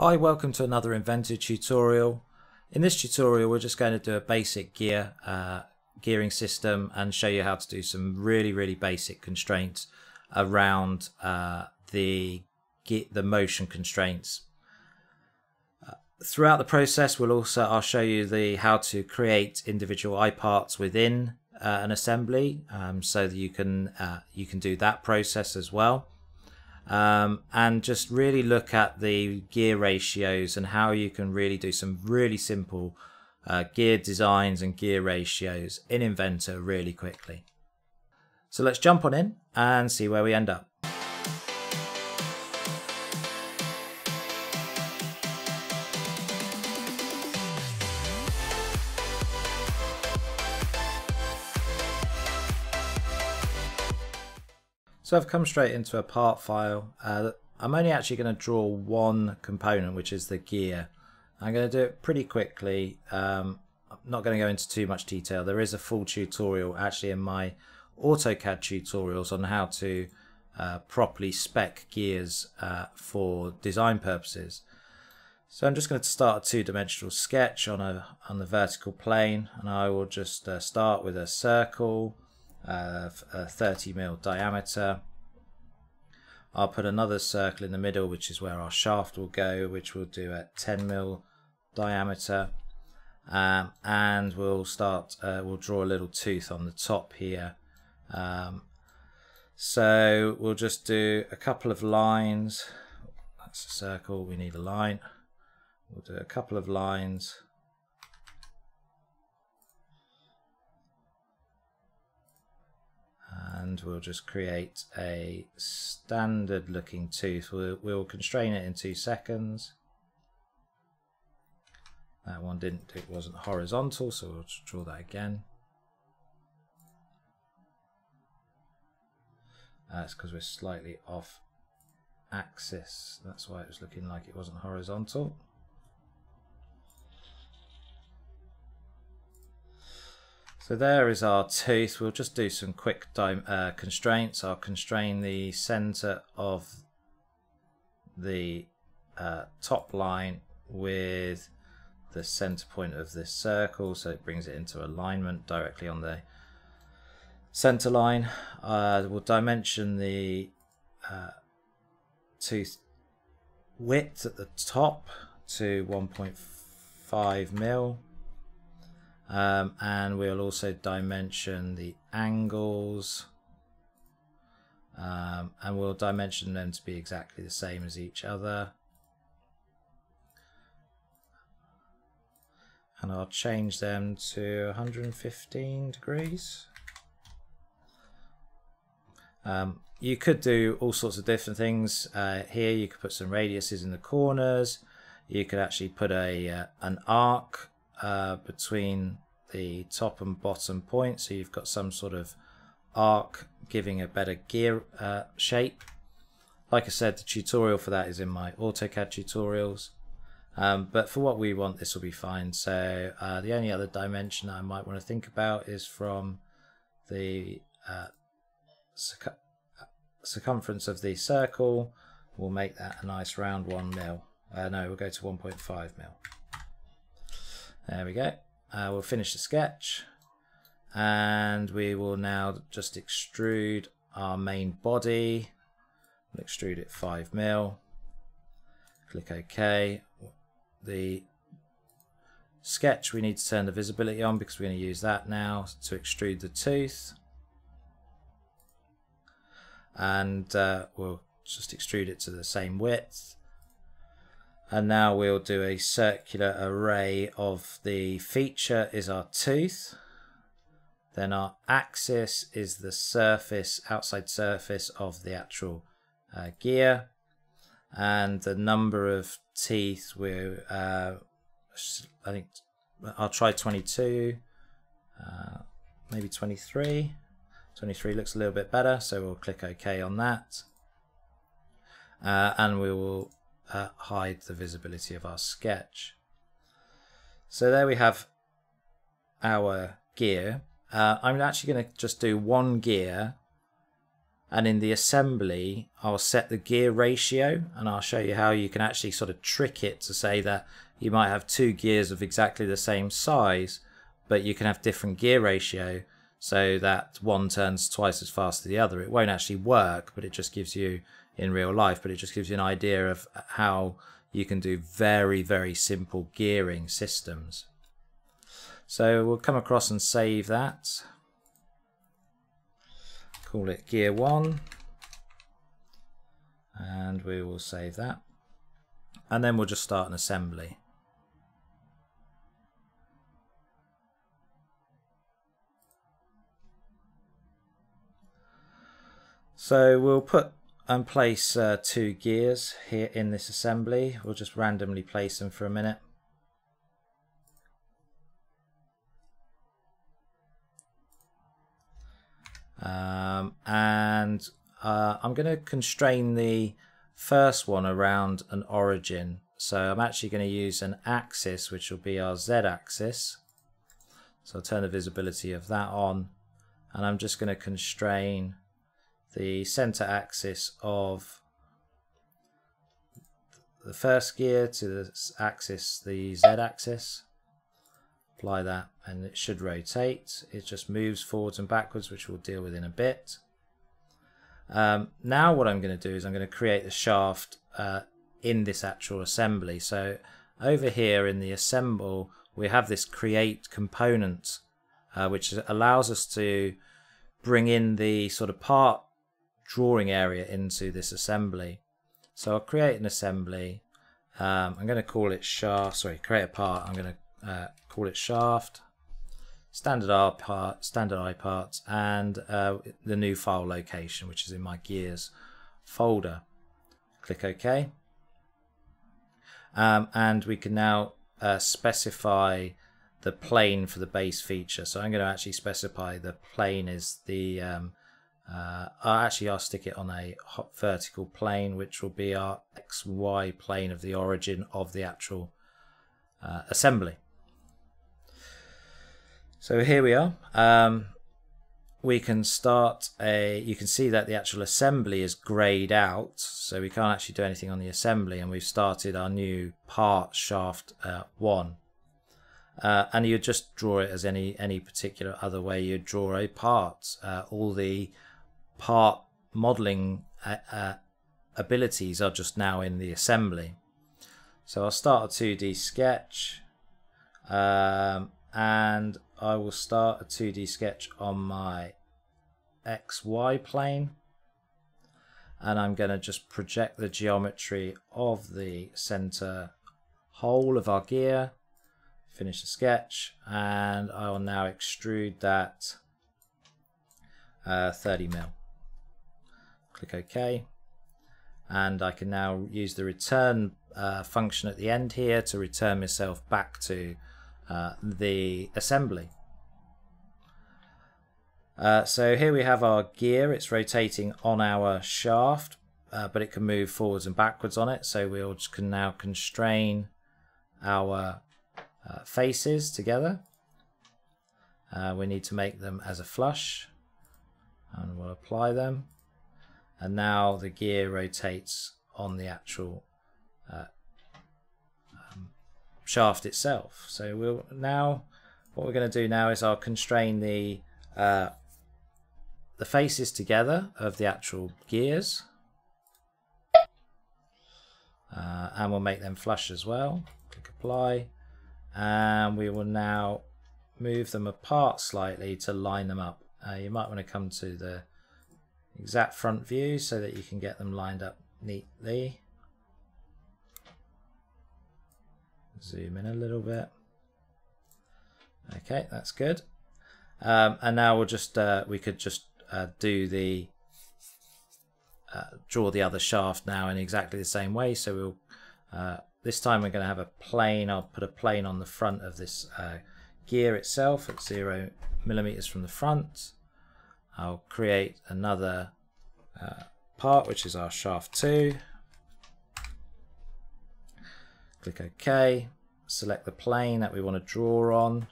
Hi, welcome to another Inventor tutorial. In this tutorial we're just going to do a basic gearing system and show you how to do some really basic constraints around the motion constraints. Throughout the process I'll show you how to create individual iParts within an assembly so that you can do that process as well. And just really look at the gear ratios and how you can really do some really simple gear designs and gear ratios in Inventor really quickly. So let's jump on in and see where we end up. So I've come straight into a part file. I'm only actually going to draw one component, which is the gear. I'm going to do it pretty quickly. I'm not going to go into too much detail. There is a full tutorial actually in my AutoCAD tutorials on how to properly spec gears for design purposes. So I'm just going to start a two-dimensional sketch on the vertical plane, and I will just start with a circle of a 30mm diameter. I'll put another circle in the middle, which is where our shaft will go, which we'll do at 10mm diameter, and we'll start. We'll draw a little tooth on the top here. So we'll just do a couple of lines. That's a circle. We need a line. We'll do a couple of lines. And we'll just create a standard looking tooth. We'll constrain it in 2 seconds. That one wasn't horizontal, so we'll just draw that again. That's because we're slightly off axis. That's why it was looking like it wasn't horizontal. So there is our tooth. We'll just do some quick constraints. I'll constrain the center of the top line with the center point of this circle, so it brings it into alignment directly on the center line. We'll dimension the tooth width at the top to 1.5mm. And we'll also dimension the angles, and we'll dimension them to be exactly the same as each other. And I'll change them to 115 degrees. You could do all sorts of different things here. You could put some radiuses in the corners. You could actually put a an arc between the top and bottom point, so you've got some sort of arc giving a better gear shape. Like I said, the tutorial for that is in my AutoCAD tutorials, but for what we want this will be fine. So the only other dimension I might want to think about is from the circumference of the circle. We'll make that a nice round 1mm. No, we'll go to 1.5mm. There we go. We'll finish the sketch, and we will now just extrude our main body. We'll extrude it 5mm. Click OK. The sketch, we need to turn the visibility on because we're going to use that now to extrude the tooth. And we'll just extrude it to the same width. And now we'll do a circular array of the feature is our tooth. Then our axis is the surface, outside surface of the actual gear. And the number of teeth, we're, I think I'll try 22, maybe 23. 23 looks a little bit better, so we'll click OK on that. And we will hide the visibility of our sketch. So there we have our gear. I'm actually going to just do one gear and in the assembly I'll set the gear ratio, and I'll show you how you can actually sort of trick it to say that you might have two gears of exactly the same size, but you can have different gear ratio so that one turns twice as fast as the other. It won't actually work, but it just gives you in real life, but it just gives you an idea of how you can do very, very simple gearing systems. So we'll come across and save that. Call it gear 1, and we will save that, and then we'll just start an assembly. So we'll put and place two gears here in this assembly. We'll just randomly place them for a minute. I'm going to constrain the first one around an origin, so I'm actually going to use an axis which will be our z-axis. So I'll turn the visibility of that on, and I'm just going to constrain the center axis of the first gear to the axis, the z-axis. Apply that, and it should rotate. It just moves forwards and backwards, which we'll deal with in a bit. Now what I'm going to do is I'm going to create the shaft in this actual assembly. So over here in the assemble we have this create component which allows us to bring in the sort of part drawing area into this assembly. So I'll create an assembly. I'm going to call it shaft, create a part. I'm going to call it shaft, standard R part, standard iParts, and the new file location, which is in my gears folder. Click OK, and we can now specify the plane for the base feature. So I'm going to actually specify the plane is the I'll stick it on a hot vertical plane, which will be our XY plane of the origin of the actual assembly. So here we are. We can start a, you can see that the actual assembly is grayed out, so we can't actually do anything on the assembly, and we've started our new part shaft 1. And you just draw it as any particular other way you draw a part. All the part modeling abilities are just now in the assembly. So I'll start a 2D sketch, and I will start a 2D sketch on my XY plane, and I'm going to just project the geometry of the center hole of our gear, finish the sketch, and I will now extrude that 30mm. Click OK, and I can now use the return function at the end here to return myself back to the assembly. So here we have our gear. It's rotating on our shaft, but it can move forwards and backwards on it, so we can now constrain our faces together. We need to make them as a flush, and we'll apply them, and now the gear rotates on the actual shaft itself. So we'll now, what we're going to do now is I'll constrain the faces together of the actual gears, and we'll make them flush as well. Click apply, and we will now move them apart slightly to line them up. You might want to come to the exact front view so that you can get them lined up neatly. Zoom in a little bit. Okay, that's good. And now we'll just draw the other shaft now in exactly the same way. So we'll this time we're going to have a plane. I'll put a plane on the front of this gear itself at 0mm from the front. I'll create another part, which is our shaft 2. Click OK, select the plane that we want to draw on,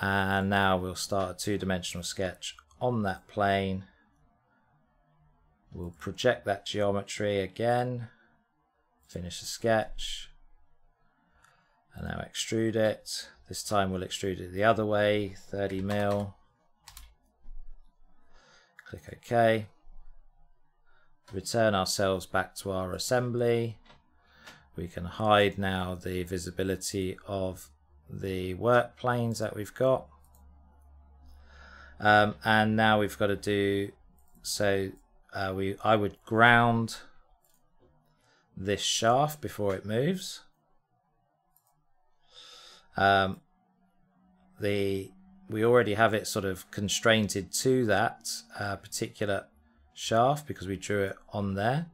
and now we'll start a two-dimensional sketch on that plane. We'll project that geometry again, finish the sketch, and now extrude it. This time we'll extrude it the other way, 30 mil. Click OK. Return ourselves back to our assembly. We can hide now the visibility of the work planes that we've got. And now we've got to do, so I would ground this shaft before it moves. We already have it sort of constrained to that particular shaft because we drew it on there,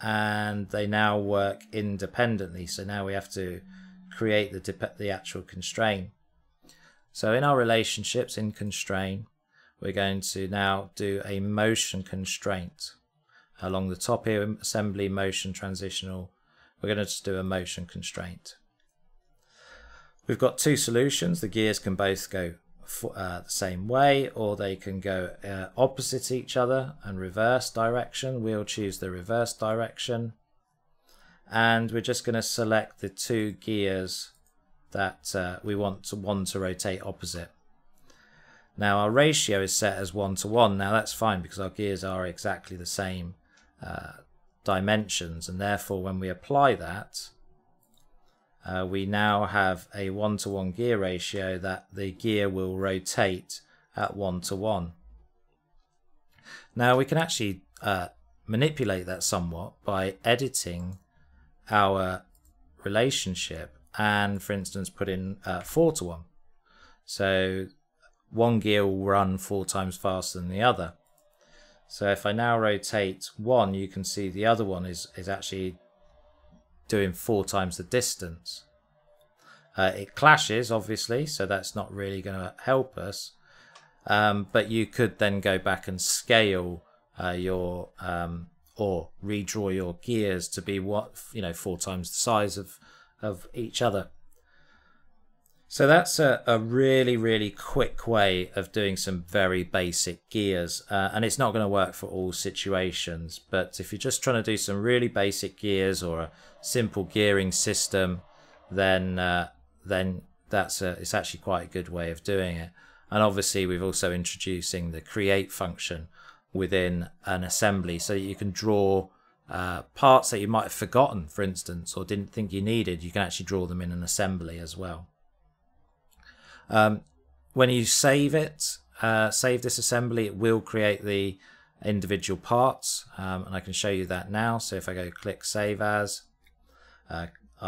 and they now work independently. So now we have to create the actual constraint. So in our relationships in constraint, we're going to now do a motion constraint along the top here. Assembly, motion, transitional. We're going to just do a motion constraint. We've got two solutions. The gears can both go the same way, or they can go opposite each other and reverse direction. We'll choose the reverse direction, and we're just going to select the two gears that we want one to rotate opposite. Now our ratio is set as 1:1. Now that's fine because our gears are exactly the same dimensions, and therefore when we apply that, we now have a 1:1 gear ratio that the gear will rotate at 1:1. Now we can actually manipulate that somewhat by editing our relationship and, for instance, put in 4:1. So one gear will run 4 times faster than the other. So if I now rotate one, you can see the other one is actually doing 4 times the distance. It clashes, obviously, so that's not really going to help us, but you could then go back and scale your or redraw your gears to be, what, you know, 4 times the size of each other. So that's a really quick way of doing some very basic gears, and it's not going to work for all situations, but if you're just trying to do some really basic gears or a simple gearing system, then that's it's actually quite a good way of doing it. And obviously we've also introducing the create function within an assembly, so that you can draw parts that you might have forgotten, for instance, or didn't think you needed. You can actually draw them in an assembly as well. When you save it, save this assembly, it will create the individual parts, and I can show you that now. So if I go click Save As, I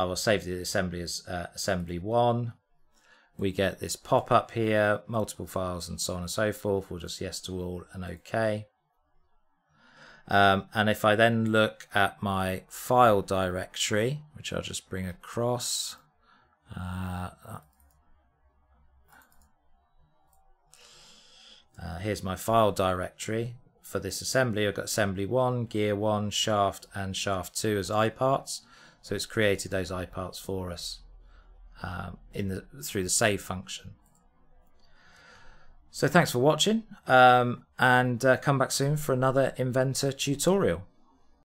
will save the assembly as Assembly 1. We get this pop-up here, multiple files and so on and so forth. We'll just yes to all and OK. And if I then look at my file directory, which I'll just bring across, here's my file directory for this assembly. I've got assembly 1, gear 1, shaft and shaft 2 as iParts. So it's created those iParts for us through the save function. So thanks for watching, and come back soon for another Inventor tutorial.